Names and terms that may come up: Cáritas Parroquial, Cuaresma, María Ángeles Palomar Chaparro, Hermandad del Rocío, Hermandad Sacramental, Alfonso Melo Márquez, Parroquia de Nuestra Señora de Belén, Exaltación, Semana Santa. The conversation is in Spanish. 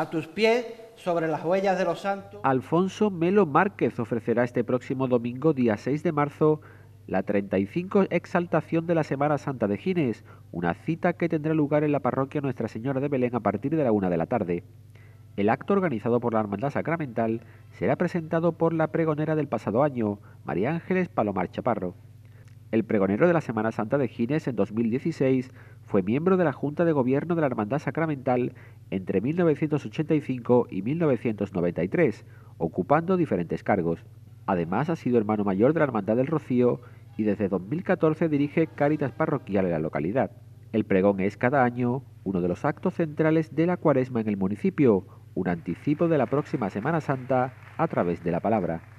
a tus pies sobre las huellas de los santos. Alfonso Melo Márquez ofrecerá este próximo domingo, día 6 de marzo, la 35 Exaltación de la Semana Santa de Gines, una cita que tendrá lugar en la Parroquia Nuestra Señora de Belén a partir de la 1 de la tarde. El acto, organizado por la Hermandad Sacramental, será presentado por la pregonera del pasado año, María Ángeles Palomar Chaparro. El pregonero de la Semana Santa de Gines en 2016 fue miembro de la Junta de Gobierno de la Hermandad Sacramental entre 1985 y 1993, ocupando diferentes cargos. Además, ha sido hermano mayor de la Hermandad del Rocío y desde 2014 dirige Cáritas Parroquial en la localidad. El pregón es cada año uno de los actos centrales de la Cuaresma en el municipio, un anticipo de la próxima Semana Santa a través de la palabra.